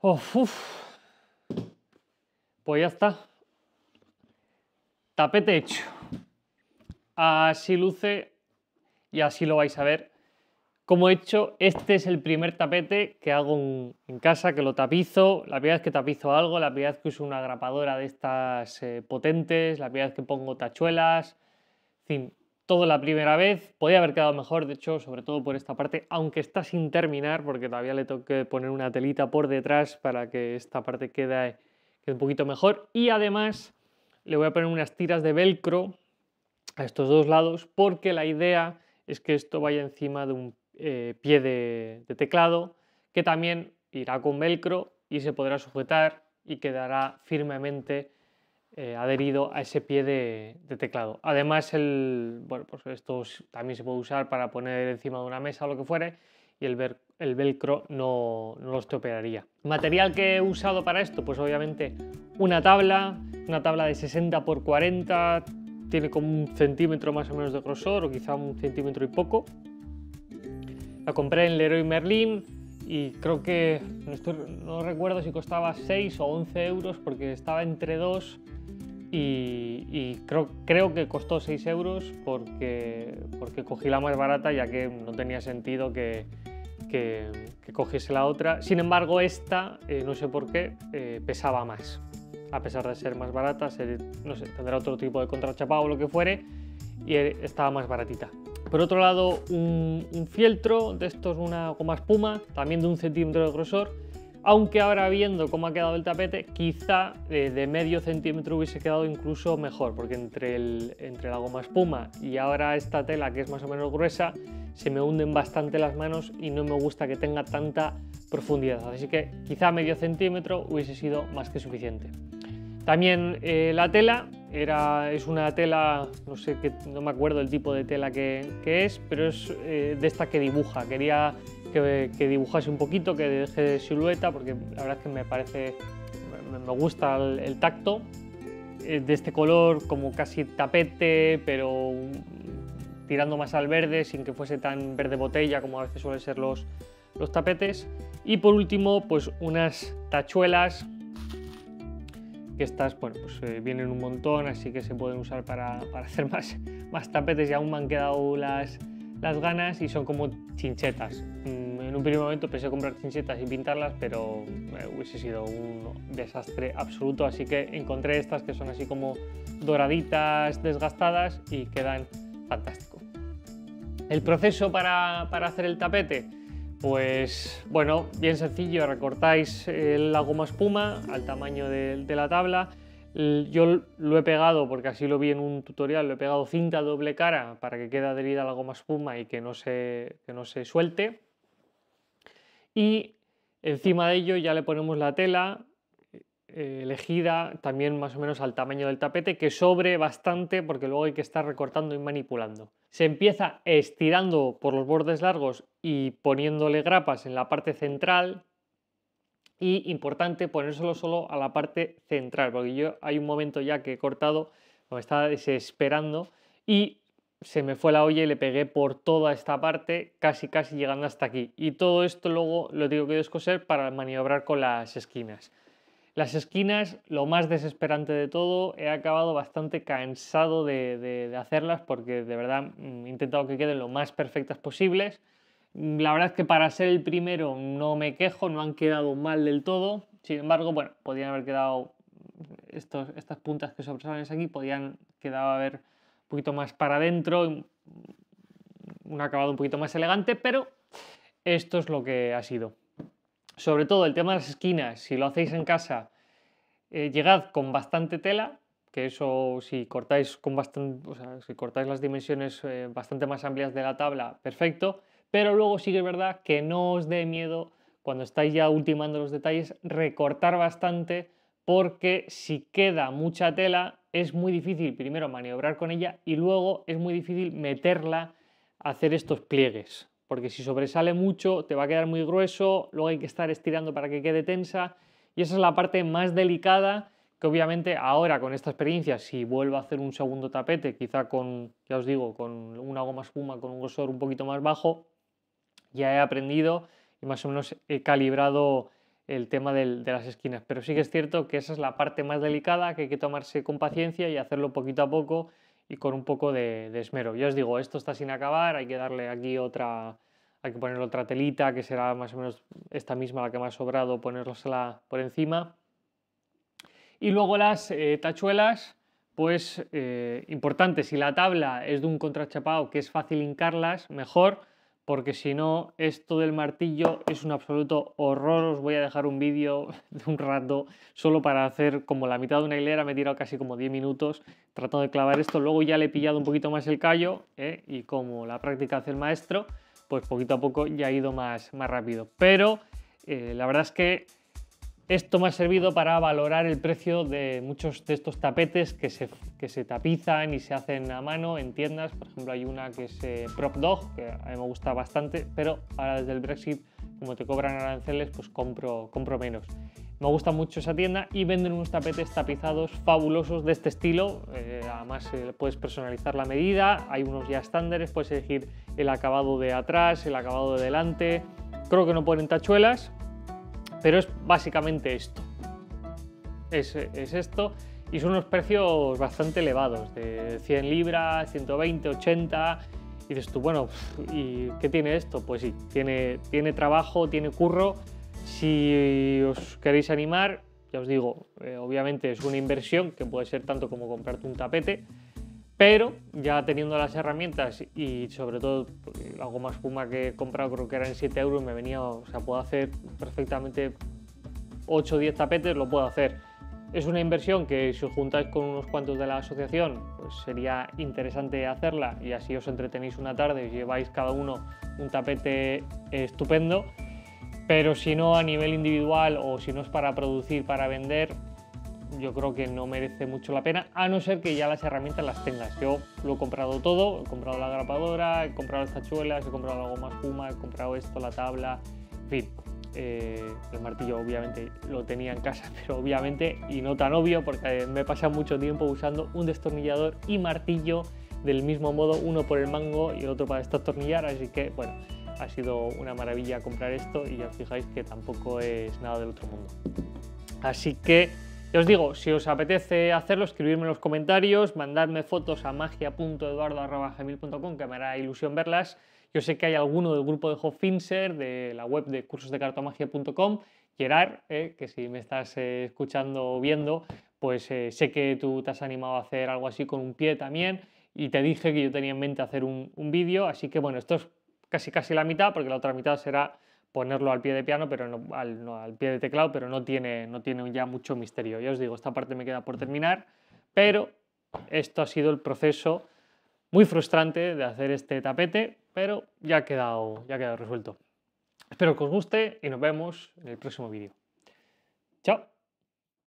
Pues ya está. Tapete hecho. Así luce y así lo vais a ver. Como he hecho, este es el primer tapete que hago en casa, que lo tapizo. La primera vez que tapizo algo, la primera vez que uso una grapadora de estas potentes, la primera vez que pongo tachuelas, en fin, todo la primera vez. Podría haber quedado mejor, de hecho, sobre todo por esta parte, aunque está sin terminar, porque todavía le tengo que poner una telita por detrás para que esta parte quede un poquito mejor. Y además le voy a poner unas tiras de velcro a estos dos lados, porque la idea es que esto vaya encima de un pie de teclado, que también irá con velcro y se podrá sujetar y quedará firmemente adherido a ese pie de teclado. Además, bueno, pues esto también se puede usar para poner encima de una mesa o lo que fuere, y el velcro no lo estropearía. Material que he usado para esto, pues obviamente una tabla de 60 x 40, tiene como 1 centímetro más o menos de grosor, o quizá 1 centímetro y poco. La compré en Leroy Merlin y creo que, no recuerdo si costaba 6 o 11 euros porque estaba entre 2 y creo que costó 6 euros porque cogí la más barata, ya que no tenía sentido que cogiese la otra. Sin embargo, esta, no sé por qué, pesaba más. A pesar de ser más barata, no sé, tendrá otro tipo de contrachapado o lo que fuere, y estaba más baratita. Por otro lado, un fieltro de estos, una goma espuma, también de 1 centímetro de grosor, aunque ahora viendo cómo ha quedado el tapete, quizá de medio centímetro hubiese quedado incluso mejor, porque entre la goma espuma y ahora esta tela, que es más o menos gruesa, se me hunden bastante las manos y no me gusta que tenga tanta profundidad, así que quizá medio centímetro hubiese sido más que suficiente. También la tela es una tela, no me acuerdo el tipo de tela que es, pero es de esta que dibuja. Quería que dibujase un poquito, que deje de silueta, porque la verdad es que me gusta el tacto. De este color, como casi tapete, pero tirando más al verde, sin que fuese tan verde botella como a veces suelen ser los tapetes. Y por último, pues unas tachuelas, que estas, bueno, pues vienen un montón, así que se pueden usar para hacer más tapetes, y aún me han quedado las ganas, y son como chinchetas. En un primer momento pensé comprar chinchetas y pintarlas, pero hubiese sido un desastre absoluto, así que encontré estas que son así como doraditas, desgastadas, y quedan fantástico. El proceso para hacer el tapete, pues bueno, bien sencillo. Recortáis la goma espuma al tamaño de la tabla. Yo lo he pegado, porque así lo vi en un tutorial, lo he pegado cinta doble cara para que quede adherida a la goma espuma y que no se suelte. Y encima de ello ya le ponemos la tela elegida, también más o menos al tamaño del tapete, que sobre bastante, porque luego hay que estar recortando y manipulando. Se empieza estirando por los bordes largos y poniéndole grapas en la parte central, y importante, ponérselo solo a la parte central, porque yo hay un momento ya que he cortado, me estaba desesperando y se me fue la olla y le pegué por toda esta parte, casi llegando hasta aquí, y todo esto luego lo tengo que descoser para maniobrar con las esquinas. Las esquinas, lo más desesperante de todo, he acabado bastante cansado de hacerlas, porque de verdad he intentado que queden lo más perfectas posibles. La verdad es que para ser el primero no me quejo, no han quedado mal del todo. Sin embargo, bueno, podían haber quedado estas puntas que sobresalen aquí, podían haber un poquito más para adentro, un acabado un poquito más elegante, pero esto es lo que ha sido. Sobre todo el tema de las esquinas, si lo hacéis en casa, llegad con bastante tela, que eso, si cortáis si cortáis las dimensiones bastante más amplias de la tabla, perfecto, pero luego sí que es verdad que no os dé miedo, cuando estáis ya ultimando los detalles, recortar bastante, porque si queda mucha tela es muy difícil primero maniobrar con ella, y luego es muy difícil meterla a hacer estos pliegues. Porque si sobresale mucho te va a quedar muy grueso, luego hay que estar estirando para que quede tensa, y esa es la parte más delicada, que obviamente ahora con esta experiencia, si vuelvo a hacer un segundo tapete, quizá con, ya os digo, con una goma espuma con un grosor un poquito más bajo, ya he aprendido y más o menos he calibrado el tema de las esquinas. Pero sí que es cierto que esa es la parte más delicada, que hay que tomarse con paciencia y hacerlo poquito a poco y con un poco de esmero. Ya os digo, esto está sin acabar, hay que darle aquí otra... Hay que poner otra telita, que será más o menos esta misma, la que me ha sobrado, ponerosla por encima. Y luego las tachuelas, pues importante, si la tabla es de un contrachapado que es fácil hincarlas, mejor, porque si no, esto del martillo es un absoluto horror. Os voy a dejar un vídeo de un rato solo para hacer como la mitad de una hilera. Me he tirado casi como 10 minutos tratando de clavar esto. Luego ya le he pillado un poquito más el callo, y como la práctica hace el maestro, pues poquito a poco ya ha ido más rápido. Pero la verdad es que esto me ha servido para valorar el precio de muchos de estos tapetes que se tapizan y se hacen a mano en tiendas. Por ejemplo, hay una que es Prop Dog, que a mí me gusta bastante, pero ahora desde el Brexit, como te cobran aranceles, pues compro menos. Me gusta mucho esa tienda y venden unos tapetes tapizados fabulosos de este estilo. Además puedes personalizar la medida, hay unos ya estándares, puedes elegir el acabado de atrás, el acabado de delante. Creo que no ponen tachuelas, pero es básicamente esto. Es esto, y son unos precios bastante elevados, de 100 libras, 120, 80... Y dices tú, bueno, ¿y qué tiene esto? Pues sí, tiene trabajo, tiene curro. Si os queréis animar, ya os digo, obviamente es una inversión que puede ser tanto como comprarte un tapete, pero ya teniendo las herramientas y sobre todo la goma espuma que he comprado, creo que era en 7 euros, me venía, o sea, puedo hacer perfectamente 8 o 10 tapetes, lo puedo hacer. Es una inversión que si os juntáis con unos cuantos de la asociación, pues sería interesante hacerla y así os entretenéis una tarde y lleváis cada uno un tapete estupendo. Pero si no, a nivel individual, o si no es para producir, para vender, yo creo que no merece mucho la pena, a no ser que ya las herramientas las tengas. Yo lo he comprado todo, he comprado la grapadora, he comprado las tachuelas, he comprado la goma espuma, he comprado esto, la tabla, en fin. El martillo obviamente lo tenía en casa, pero obviamente, y no tan obvio, porque me he pasado mucho tiempo usando un destornillador y martillo del mismo modo, uno por el mango y el otro para destornillar, así que bueno, ha sido una maravilla comprar esto y ya os fijáis que tampoco es nada del otro mundo. Así que ya os digo, si os apetece hacerlo, escribidme en los comentarios, mandadme fotos a magia.eduardo@gmail.com, que me hará ilusión verlas. Yo sé que hay alguno del grupo de Hoffmeister, de la web de cursosdecartomagia.com. Gerard, que si me estás escuchando o viendo, pues sé que tú te has animado a hacer algo así con un pie también, y te dije que yo tenía en mente hacer un vídeo, así que bueno, esto es casi la mitad, porque la otra mitad será ponerlo al pie de piano, pero no al pie de teclado, pero no tiene ya mucho misterio. Ya os digo, esta parte me queda por terminar, pero esto ha sido el proceso muy frustrante de hacer este tapete, pero ya ha quedado resuelto. Espero que os guste y nos vemos en el próximo vídeo. ¡Chao!